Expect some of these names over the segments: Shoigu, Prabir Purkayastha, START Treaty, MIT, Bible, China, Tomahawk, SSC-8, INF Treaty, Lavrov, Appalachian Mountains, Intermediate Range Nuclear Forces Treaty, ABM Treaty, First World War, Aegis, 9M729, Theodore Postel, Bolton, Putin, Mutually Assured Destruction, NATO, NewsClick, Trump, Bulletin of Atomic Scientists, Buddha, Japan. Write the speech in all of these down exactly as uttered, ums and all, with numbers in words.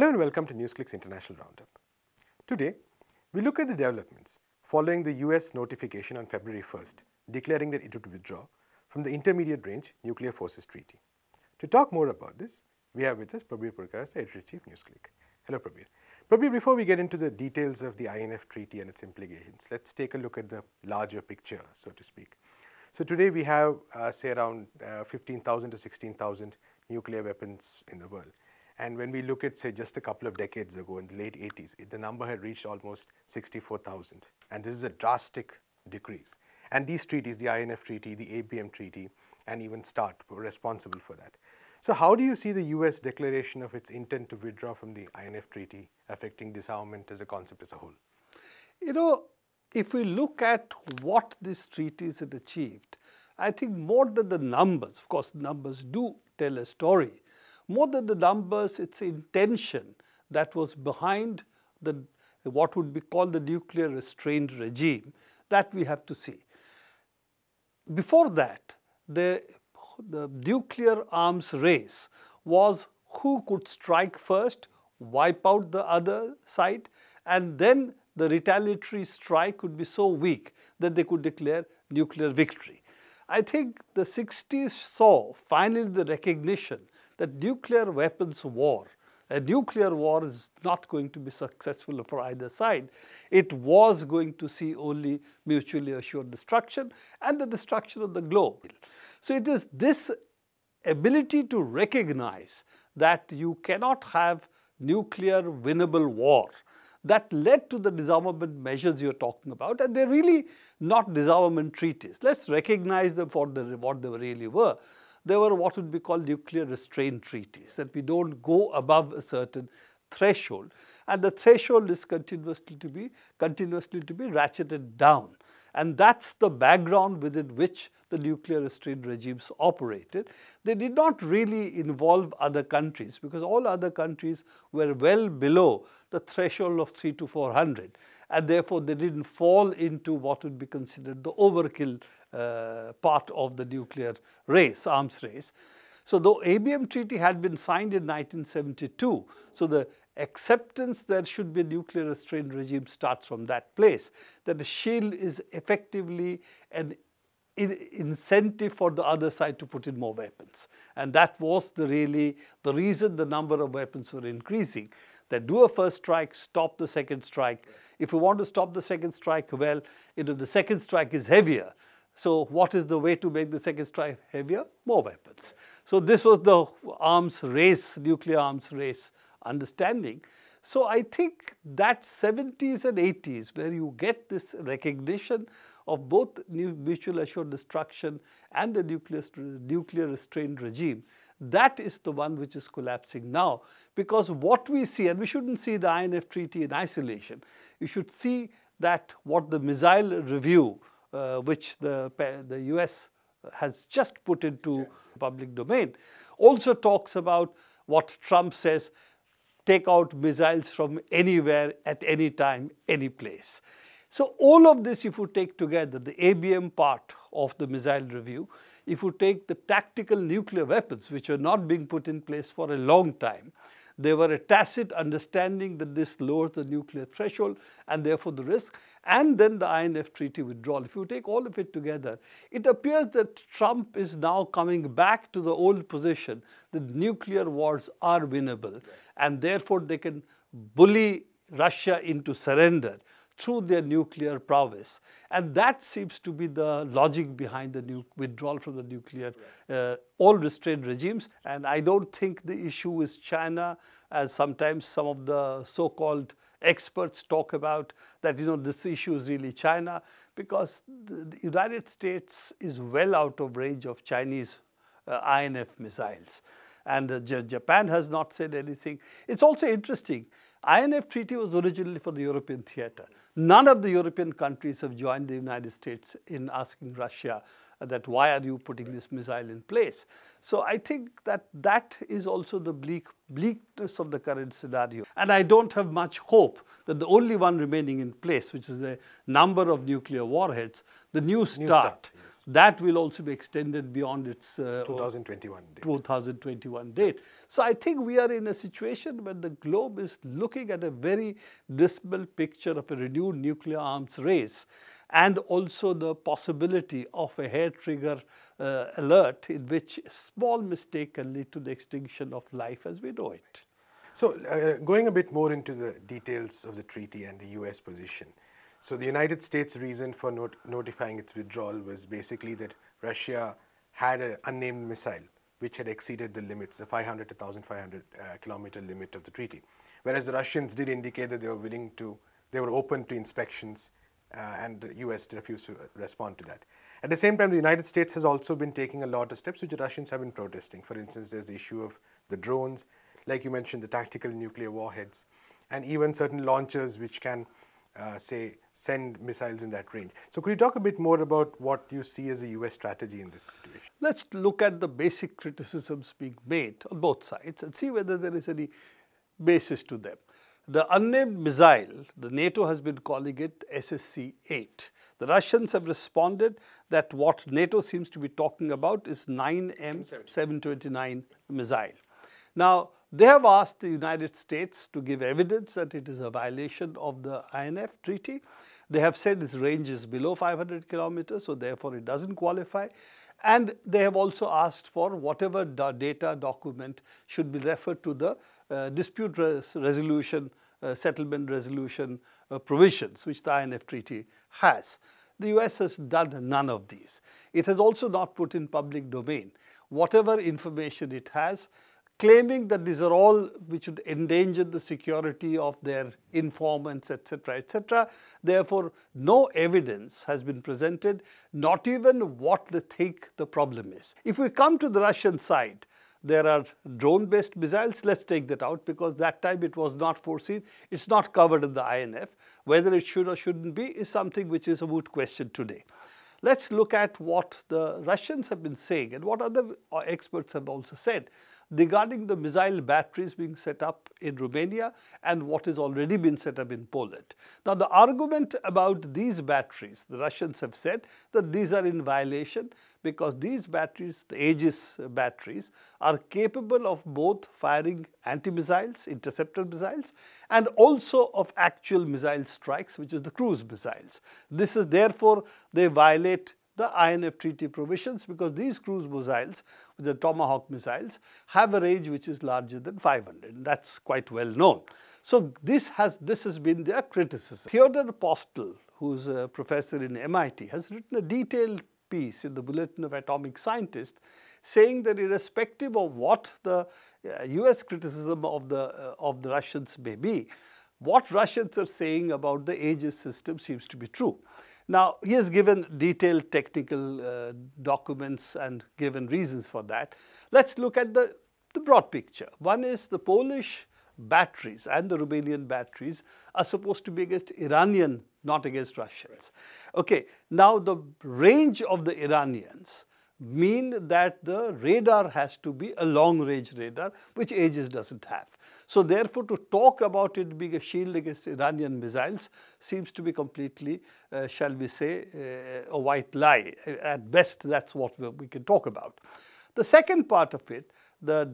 Hello and welcome to NewsClick's International Roundup. Today, we look at the developments following the U S notification on February first declaring that it would withdraw from the Intermediate Range Nuclear Forces Treaty. To talk more about this, we have with us Prabir Purkayastha, Editor-in-Chief, NewsClick. Hello, Prabir. Prabir, before we get into the details of the I N F Treaty and its implications, let's take a look at the larger picture, so to speak. So today we have, uh, say, around uh, fifteen thousand to sixteen thousand nuclear weapons in the world. And when we look at, say, just a couple of decades ago, in the late eighties, the number had reached almost sixty-four thousand. And this is a drastic decrease. And these treaties, the I N F Treaty, the A B M Treaty, and even START, were responsible for that. So how do you see the U S declaration of its intent to withdraw from the I N F Treaty affecting disarmament as a concept as a whole? You know, if we look at what these treaties had achieved, I think more than the numbers, of course, numbers do tell a story. More than the numbers, it's the intention that was behind the, what would be called the nuclear restrained regime that we have to see. Before that, the, the nuclear arms race was who could strike first, wipe out the other side, and then the retaliatory strike could be so weak that they could declare nuclear victory. I think the sixties saw finally the recognition that nuclear weapons war, a nuclear war is not going to be successful for either side. It was going to see only mutually assured destruction and the destruction of the globe. So it is this ability to recognize that you cannot have nuclear winnable war that led to the disarmament measures you're talking about, and they're really not disarmament treaties. Let's recognize them for the, what they really were. There were what would be called nuclear restraint treaties, that we don't go above a certain threshold, and the threshold is continuously to be continuously to be ratcheted down, and that's the background within which the nuclear restraint regimes operated. They did not really involve other countries because all other countries were well below the threshold of three to four hundred, and therefore they didn't fall into what would be considered the overkill Uh, part of the nuclear race, arms race. So the A B M Treaty had been signed in nineteen seventy-two. So the acceptance there should be a nuclear restraint regime starts from that place, that the shield is effectively an in incentive for the other side to put in more weapons. And that was the really the reason the number of weapons were increasing. That do a first strike, stop the second strike. If you want to stop the second strike, well, you know, the second strike is heavier. So what is the way to make the second strike heavier? More weapons. So this was the arms race, nuclear arms race understanding. So I think that seventies and eighties, where you get this recognition of both mutual assured destruction and the nuclear, nuclear restrained regime, that is the one which is collapsing now. Because what we see, and we shouldn't see the I N F Treaty in isolation, you should see that what the missile review Uh, which the, the U S has just put into yeah. public domain, also talks about what Trump says, take out missiles from anywhere, at any time, any place. So all of this, if you take together the A B M part of the missile review, if you take the tactical nuclear weapons, which are not being put in place for a long time, they were a tacit understanding that this lowers the nuclear threshold and therefore the risk, and then the I N F Treaty withdrawal. If you take all of it together, it appears that Trump is now coming back to the old position that nuclear wars are winnable, right, and therefore they can bully Russia into surrender through their nuclear prowess. And that seems to be the logic behind the withdrawal from the nuclear, uh, all restrained regimes. And I don't think the issue is China, as sometimes some of the so-called experts talk about, that, you know, this issue is really China, because the United States is well out of range of Chinese uh, I N F missiles. And uh, Japan has not said anything. It's also interesting. I N F Treaty was originally for the European theater. None of the European countries have joined the United States in asking Russia that why are you putting this missile in place? So I think that that is also the bleak, bleakness of the current scenario. And I don't have much hope that the only one remaining in place, which is the number of nuclear warheads, the new START, new start, yes. that will also be extended beyond its uh, twenty twenty-one date. twenty twenty-one date. So I think we are in a situation where the globe is looking at a very dismal picture of a renewed nuclear arms race, and also the possibility of a hair trigger uh, alert in which a small mistake can lead to the extinction of life as we know it. So uh, going a bit more into the details of the treaty and the U S position. So the United States reason for not notifying its withdrawal was basically that Russia had an unnamed missile which had exceeded the limits, the five hundred to fifteen hundred uh, kilometer limit of the treaty. Whereas the Russians did indicate that they were willing to, they were open to inspections. Uh, and the U S refused to respond to that. At the same time, the United States has also been taking a lot of steps which the Russians have been protesting. For instance, there's the issue of the drones, like you mentioned, the tactical nuclear warheads, and even certain launchers which can, uh, say, send missiles in that range. So could you talk a bit more about what you see as the U S strategy in this situation? Let's look at the basic criticisms being made on both sides and see whether there is any basis to them. The unnamed missile, the NATO has been calling it S S C eight. The Russians have responded that what NATO seems to be talking about is nine M seven twenty-nine missile. Now, they have asked the United States to give evidence that it is a violation of the I N F Treaty. They have said its range is below five hundred kilometers, so therefore it doesn't qualify. And they have also asked for whatever data document should be referred to the Uh, dispute res resolution, uh, settlement resolution uh, provisions which the I N F Treaty has. The U S has done none of these. It has also not put in public domain whatever information it has, claiming that these are all which would endanger the security of their informants, et cetera, et cetera. Therefore, no evidence has been presented, not even what they think the problem is. If we come to the Russian side, there are drone-based missiles. Let's take that out because that time it was not foreseen. It's not covered in the I N F. Whether it should or shouldn't be is something which is a moot question today. Let's look at what the Russians have been saying and what other experts have also said regarding the missile batteries being set up in Romania and what has already been set up in Poland. Now, the argument about these batteries, the Russians have said that these are in violation because these batteries, the Aegis batteries, are capable of both firing anti-missiles, interceptor missiles, and also of actual missile strikes, which is the cruise missiles. This is therefore, they violate the I N F Treaty provisions because these cruise missiles, the Tomahawk missiles, have a range which is larger than five hundred. That's quite well known. So this has, this has been their criticism. Theodore Postel, who's a professor in M I T, has written a detailed piece in the Bulletin of Atomic Scientists saying that irrespective of what the U S criticism of the, uh, of the Russians may be, what Russians are saying about the Aegis system seems to be true. Now, he has given detailed technical uh, documents and given reasons for that. Let's look at the, the broad picture. One is the Polish batteries and the Romanian batteries are supposed to be against Iranian, not against Russians. Right. Okay, now the range of the Iranians mean that the radar has to be a long-range radar, which Aegis doesn't have. So therefore, to talk about it being a shield against Iranian missiles seems to be completely, uh, shall we say, uh, a white lie. At best, that's what we can talk about. The second part of it, the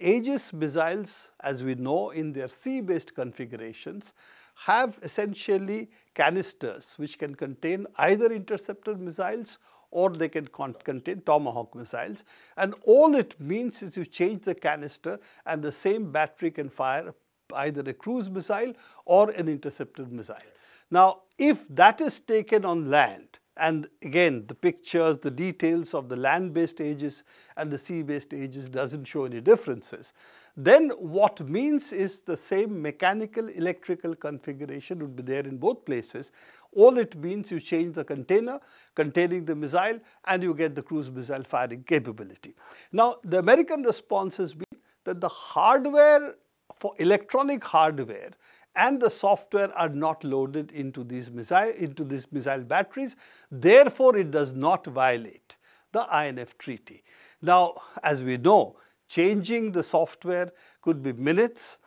Aegis missiles, as we know, in their sea-based configurations, have essentially canisters which can contain either interceptor missiles or they can con contain Tomahawk missiles. And all it means is you change the canister and the same battery can fire either a cruise missile or an interceptor missile. Now, if that is taken on land, and again, the pictures, the details of the land-based Aegis and the sea-based Aegis doesn't show any differences, then what means is the same mechanical electrical configuration would be there in both places. All it means you change the container containing the missile and you get the cruise missile firing capability. Now, the American response has been that the hardware, for electronic hardware, and the software are not loaded into these missile, into these missile batteries. Therefore, it does not violate the I N F Treaty. Now, as we know, changing the software could be minutes.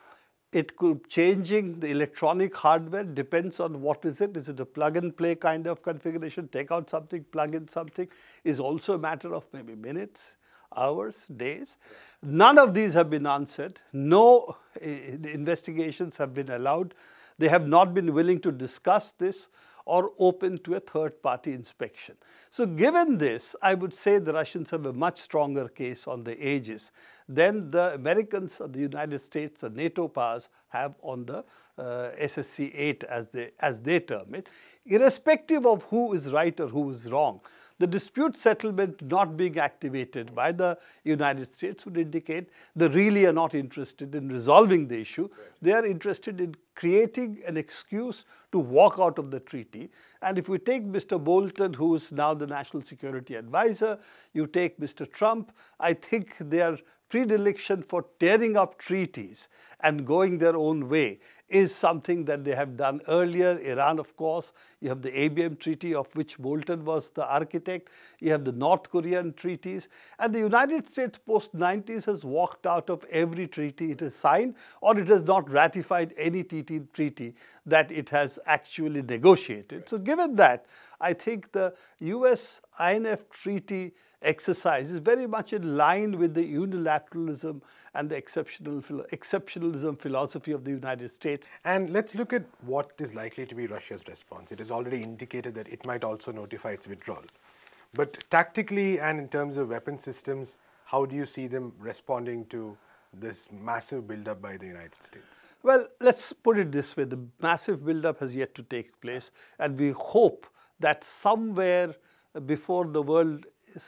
It could changing the electronic hardware depends on what is it. Is it a plug-and-play kind of configuration? Take out something, plug in something. Is also a matter of maybe minutes, hours, days. None of these have been answered. No uh, investigations have been allowed. They have not been willing to discuss this or open to a third-party inspection. So given this, I would say the Russians have a much stronger case on the Aegis than the Americans or the United States or NATO powers have on the uh, S S C eight, as they, as they term it, irrespective of who is right or who is wrong. The dispute settlement not being activated by the United States would indicate they really are not interested in resolving the issue. Right. They are interested in creating an excuse to walk out of the treaty. And if we take Mister Bolton, who is now the National Security Advisor, you take Mister Trump, I think their predilection for tearing up treaties and going their own way is something that they have done earlier. Iran, of course, you have the A B M Treaty, of which Bolton was the architect. You have the North Korean treaties. And the United States post nineties has walked out of every treaty it has signed, or it has not ratified any treaty that it has actually negotiated. Right. So given that, I think the U S I N F Treaty exercise is very much in line with the unilateralism and the exceptional, exceptionalism philosophy of the United States. And let's look at what is likely to be Russia's response. It has already indicated that it might also notify its withdrawal. But tactically and in terms of weapon systems, how do you see them responding to this massive buildup by the United States? Well, let's put it this way. The massive buildup has yet to take place, and we hope that somewhere before the world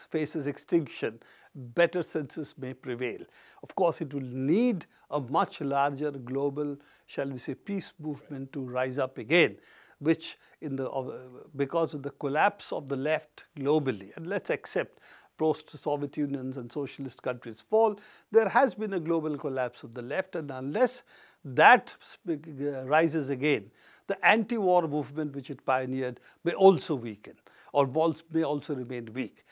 faces extinction, better senses may prevail. Of course, it will need a much larger global, shall we say, peace movement to rise up again, which in the, because of the collapse of the left globally, and let's accept post-Soviet unions and socialist countries fall, there has been a global collapse of the left, and unless that rises again, the anti-war movement which it pioneered may also weaken, or may also remain weak.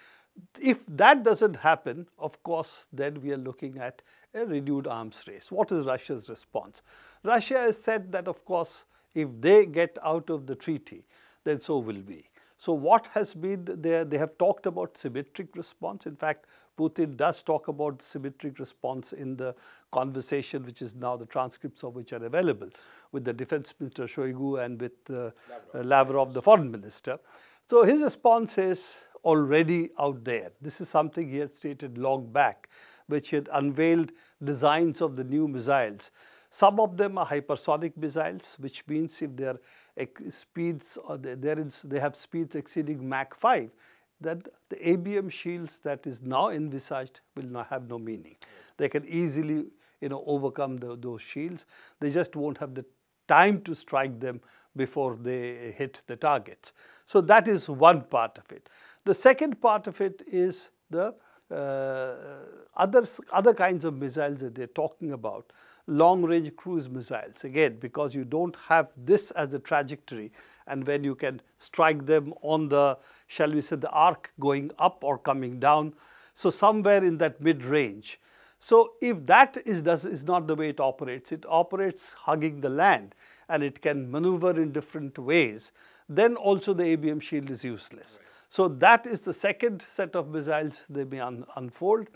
If that doesn't happen, of course, then we are looking at a renewed arms race. What is Russia's response? Russia has said that, of course, if they get out of the treaty, then so will we. So what has been there, they have talked about symmetric response. In fact, Putin does talk about symmetric response in the conversation, which is now the transcripts of which are available, with the defense minister Shoigu and with uh, Lavrov. Uh, Lavrov, the foreign minister. So his response is already out there. This is something he had stated long back, which he had unveiled designs of the new missiles. Some of them are hypersonic missiles, which means if their speeds or they have speeds exceeding Mach five, then the A B M shields that is now envisaged will not have no meaning. They can easily, you know, overcome the, those shields. They just won't have the time to strike them before they hit the targets. So that is one part of it. The second part of it is the uh, other other kinds of missiles that they're talking about. Long-range cruise missiles, again, because you don't have this as a trajectory, and when you can strike them on the, shall we say, the arc going up or coming down, so somewhere in that mid-range. So if that is, does, is not the way it operates, it operates hugging the land, and it can maneuver in different ways, then also the A B M shield is useless. Right. So that is the second set of missiles they may un unfold.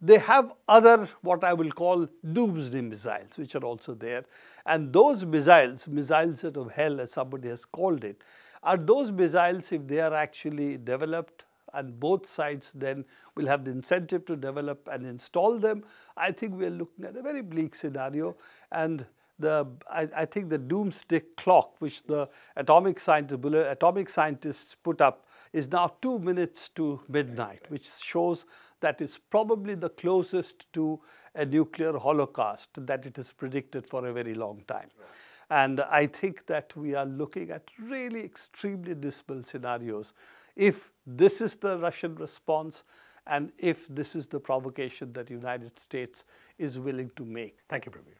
They have other, what I will call, doomsday missiles, which are also there. And those missiles, missiles out of hell, as somebody has called it, are those missiles, if they are actually developed, and both sides then will have the incentive to develop and install them, I think we are looking at a very bleak scenario. And the, I, I think the doomsday clock, which the atomic scientists, atomic scientists put up, is now two minutes to midnight, which shows that is probably the closest to a nuclear holocaust that it is predicted for a very long time. Right. And I think that we are looking at really extremely dismal scenarios. If this is the Russian response, and if this is the provocation that the United States is willing to make. Thank you, Prabir.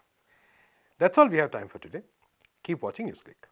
That's all we have time for today. Keep watching NewsClick.